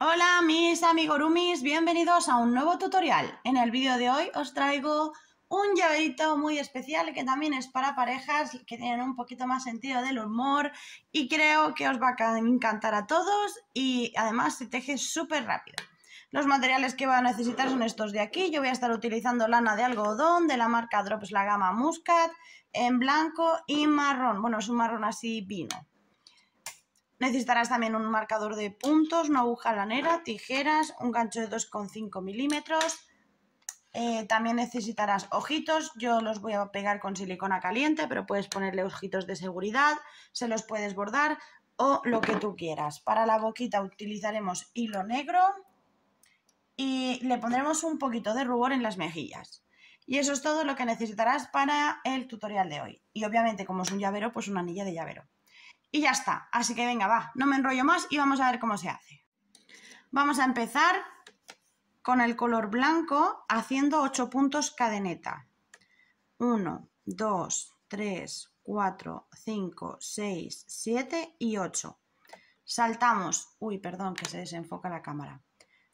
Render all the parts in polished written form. Hola mis amigurumis, bienvenidos a un nuevo tutorial. En el vídeo de hoy os traigo un llaverito muy especial que también es para parejas que tienen un poquito más sentido del humor y creo que os va a encantar a todos y además se teje súper rápido. Los materiales que va a necesitar son estos de aquí. Yo voy a estar utilizando lana de algodón de la marca DROPS, la gama MUSKAT, en blanco y marrón, bueno, es un marrón así vino. Necesitarás también un marcador de puntos, una aguja lanera, tijeras, un gancho de 2,5 milímetros. También necesitarás ojitos, yo los voy a pegar con silicona caliente, pero puedes ponerle ojitos de seguridad, se los puedes bordar o lo que tú quieras. Para la boquita utilizaremos hilo negro y le pondremos un poquito de rubor en las mejillas. Y eso es todo lo que necesitarás para el tutorial de hoy. Y obviamente, como es un llavero, pues una anilla de llavero. Y ya está, así que venga, va, no me enrollo más y vamos a ver cómo se hace. Vamos a empezar con el color blanco haciendo 8 puntos cadeneta. 1, 2, 3, 4, 5, 6, 7 y 8. Saltamos, uy, perdón que se desenfoca la cámara.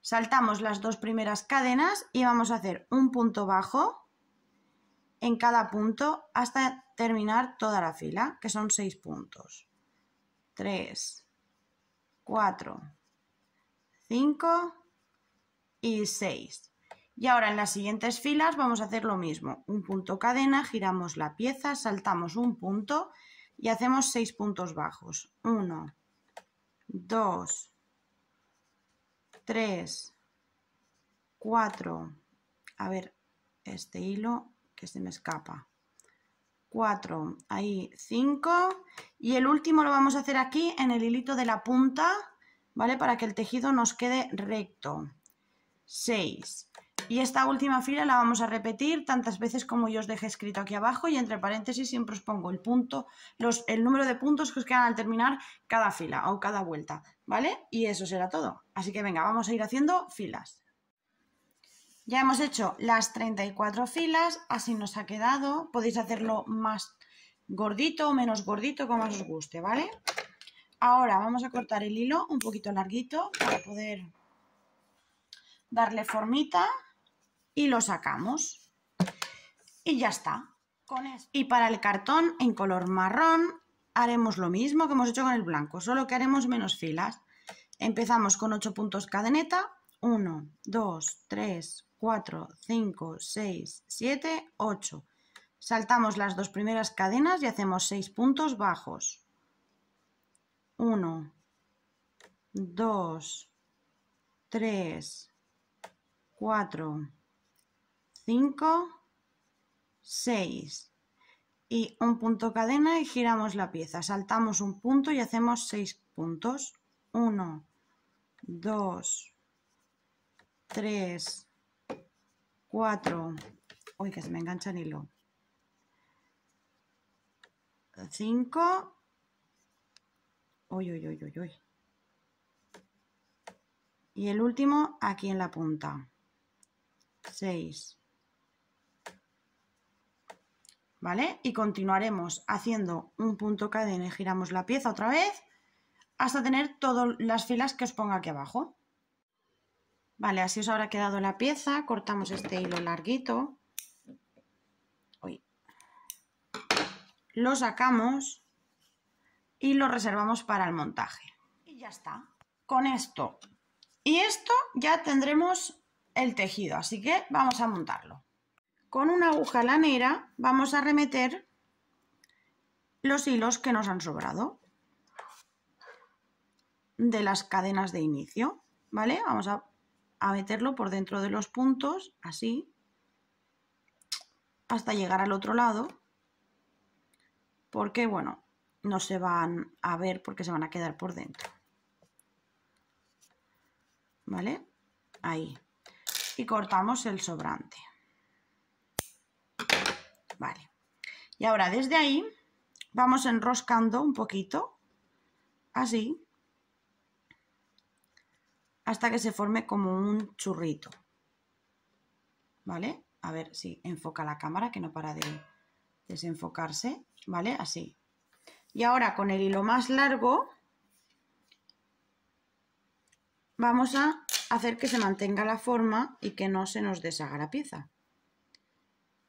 Saltamos las dos primeras cadenas y vamos a hacer un punto bajo en cada punto hasta terminar toda la fila, que son 6 puntos. 3, 4, 5 y 6. Y ahora en las siguientes filas vamos a hacer lo mismo. Un punto cadena, giramos la pieza, saltamos un punto y hacemos 6 puntos bajos. 1, 2, 3, 4. A ver, este hilo que se me escapa. 4, ahí 5 y el último lo vamos a hacer aquí en el hilito de la punta, ¿vale? Para que el tejido nos quede recto. 6 y esta última fila la vamos a repetir tantas veces como yo os dejé escrito aquí abajo y entre paréntesis siempre os pongo el punto, el número de puntos que os quedan al terminar cada fila o cada vuelta, ¿vale? Y eso será todo. Así que venga, vamos a ir haciendo filas. Ya hemos hecho las 34 filas, así nos ha quedado. Podéis hacerlo más gordito o menos gordito, como os guste, ¿vale? Ahora vamos a cortar el hilo un poquito larguito para poder darle formita y lo sacamos. Y ya está. Y para el cartón en color marrón haremos lo mismo que hemos hecho con el blanco, solo que haremos menos filas. Empezamos con 8 puntos cadeneta. 1, 2, 3... 4, 5, 6, 7, 8. Saltamos las dos primeras cadenas y hacemos 6 puntos bajos. 1, 2, 3, 4, 5, 6. Y un punto cadena y giramos la pieza. Saltamos un punto y hacemos 6 puntos. 1, 2, 3, 4, uy, que se me engancha el hilo. 5, uy, uy, uy, uy, uy. Y el último aquí en la punta. 6. ¿Vale? Y continuaremos haciendo un punto cadena y giramos la pieza otra vez hasta tener todas las filas que os ponga aquí abajo. Vale, así os habrá quedado la pieza. Cortamos este hilo larguito. Uy. Lo sacamos y lo reservamos para el montaje. Y ya está. Con esto y esto ya tendremos el tejido, así que vamos a montarlo. Con una aguja lanera vamos a remeter los hilos que nos han sobrado de las cadenas de inicio, ¿vale? Vamos a meterlo por dentro de los puntos, así, hasta llegar al otro lado, porque bueno, no se van a ver porque se van a quedar por dentro, ¿vale? Ahí, y cortamos el sobrante, vale. Y ahora desde ahí vamos enroscando un poquito, así, hasta que se forme como un churrito, ¿vale? A ver si enfoca la cámara, que no para de desenfocarse, ¿vale? Así. Y ahora con el hilo más largo vamos a hacer que se mantenga la forma y que no se nos deshaga la pieza.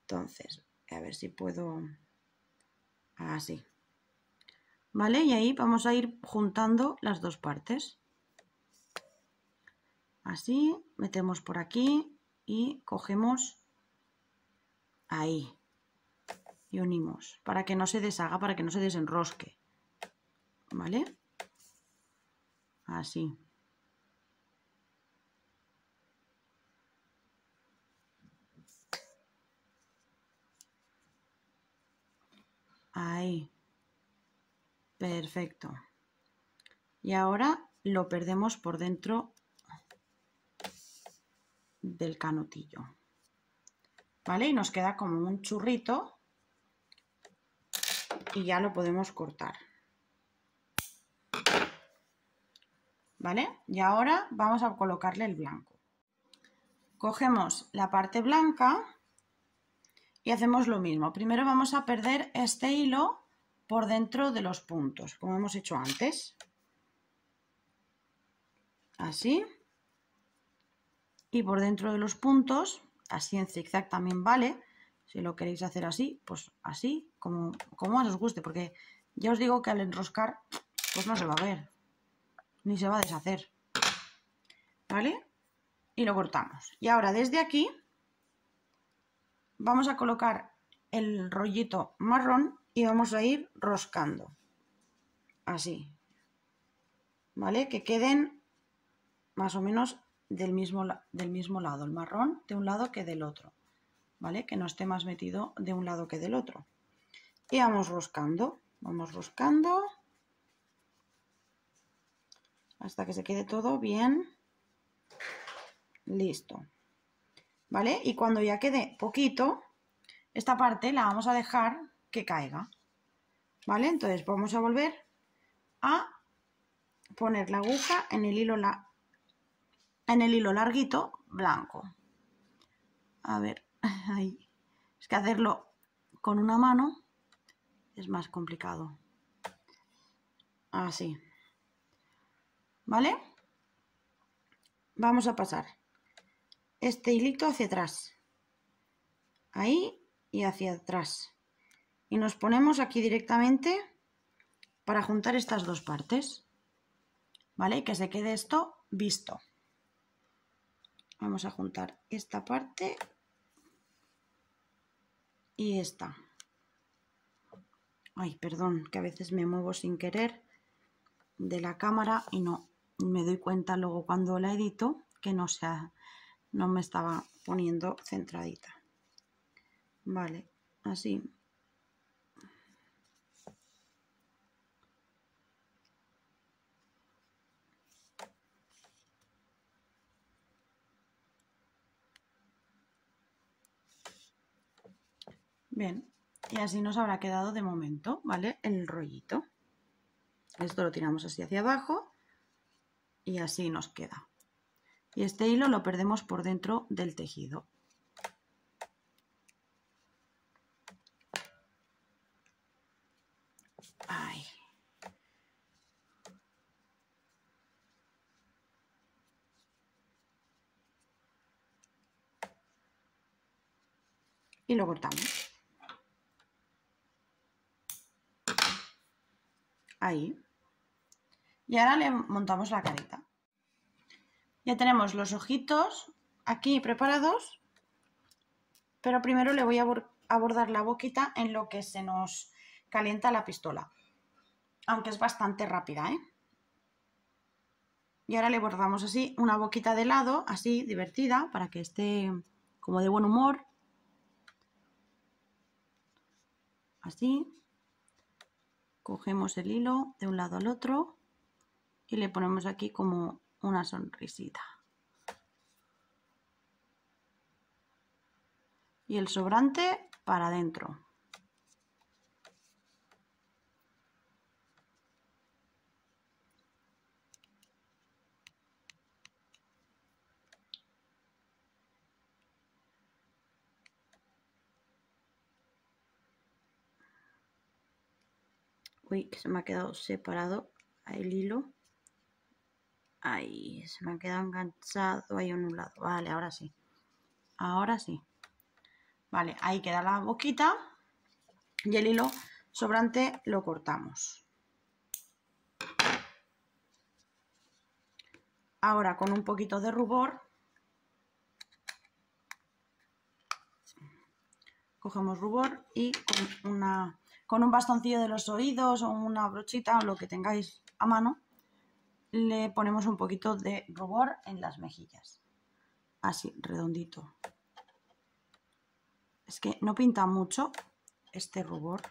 Entonces, a ver si puedo... así. ¿Vale? Y ahí vamos a ir juntando las dos partes. Así, metemos por aquí y cogemos ahí. Y unimos, para que no se deshaga, para que no se desenrosque. ¿Vale? Así. Ahí. Perfecto. Y ahora lo perdemos por dentro del canutillo. ¿Vale? Y nos queda como un churrito y ya lo podemos cortar. ¿Vale? Y ahora vamos a colocarle el blanco. Cogemos la parte blanca y hacemos lo mismo. Primero vamos a perder este hilo por dentro de los puntos, como hemos hecho antes. Así. Y por dentro de los puntos, así en zigzag también vale. Si lo queréis hacer así, pues así, como más os guste. Porque ya os digo que al enroscar, pues no se va a ver. Ni se va a deshacer. ¿Vale? Y lo cortamos. Y ahora desde aquí vamos a colocar el rollito marrón y vamos a ir roscando. Así. ¿Vale? Que queden más o menos del mismo lado. El marrón de un lado que del otro. ¿Vale? Que no esté más metido de un lado que del otro. Y vamos roscando. Vamos roscando. Hasta que se quede todo bien listo, ¿vale? Y cuando ya quede poquito, esta parte la vamos a dejar que caiga, ¿vale? Entonces vamos a volver a poner la aguja en el hilo, larguito blanco. A ver, ahí. Es que hacerlo con una mano es más complicado. Así. ¿Vale? Vamos a pasar este hilito hacia atrás. Ahí y hacia atrás. Y nos ponemos aquí directamente para juntar estas dos partes. ¿Vale? Y que se quede esto visto. Vamos a juntar esta parte y esta. Ay, perdón, que a veces me muevo sin querer de la cámara y no... me doy cuenta luego cuando la edito que no me estaba poniendo centradita. Vale, así. Bien, y así nos habrá quedado de momento, ¿vale? El rollito. Esto lo tiramos así hacia abajo. Y así nos queda. Y este hilo lo perdemos por dentro del tejido. Ahí. Y lo cortamos. Ahí. Y ahora le montamos la carita. Ya tenemos los ojitos aquí preparados, pero primero le voy a abordar la boquita en lo que se nos calienta la pistola. Aunque es bastante rápida, ¿eh? Y ahora le bordamos así una boquita de lado, así divertida, para que esté como de buen humor. Así. Cogemos el hilo de un lado al otro. Y le ponemos aquí como una sonrisita. Y el sobrante para adentro. Uy, que se me ha quedado separado el hilo. Ahí, se me ha quedado enganchado ahí en un lado. Vale, ahora sí. Ahora sí. Vale, ahí queda la boquita. Y el hilo sobrante lo cortamos. Ahora con un poquito de rubor cogemos rubor y con un bastoncillo de los oídos o una brochita o lo que tengáis a mano le ponemos un poquito de rubor en las mejillas, así redondito. Es que no pinta mucho este rubor,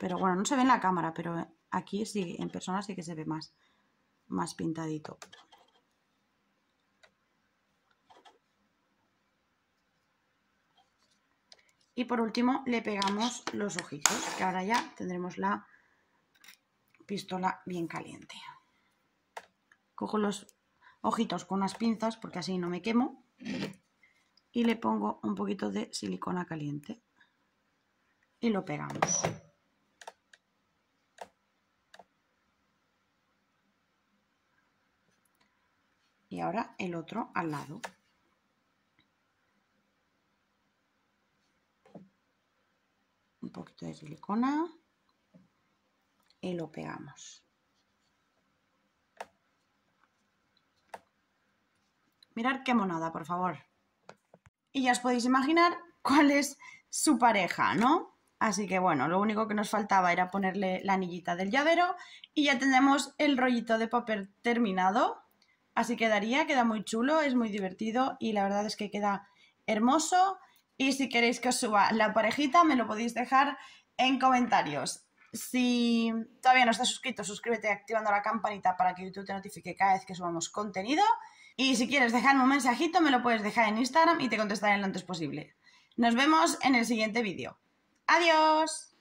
pero bueno, no se ve en la cámara, pero aquí sí, en persona sí que se ve más pintadito. Y por último le pegamos los ojitos, que ahora ya tendremos la pistola bien caliente. Cojo los ojitos con unas pinzas porque así no me quemo y le pongo un poquito de silicona caliente y lo pegamos. Y ahora el otro al lado. Un poquito de silicona y lo pegamos. Mirad qué monada, por favor. Y ya os podéis imaginar cuál es su pareja, ¿no? Así que bueno, lo único que nos faltaba era ponerle la anillita del llavero y ya tenemos el rollito de papel terminado. Así quedaría, queda muy chulo, es muy divertido y la verdad es que queda hermoso. Y si queréis que os suba la parejita, me lo podéis dejar en comentarios. Si todavía no estás suscrito, suscríbete activando la campanita para que YouTube te notifique cada vez que subamos contenido. Y si quieres dejarme un mensajito, me lo puedes dejar en Instagram y te contestaré lo antes posible. Nos vemos en el siguiente vídeo. ¡Adiós!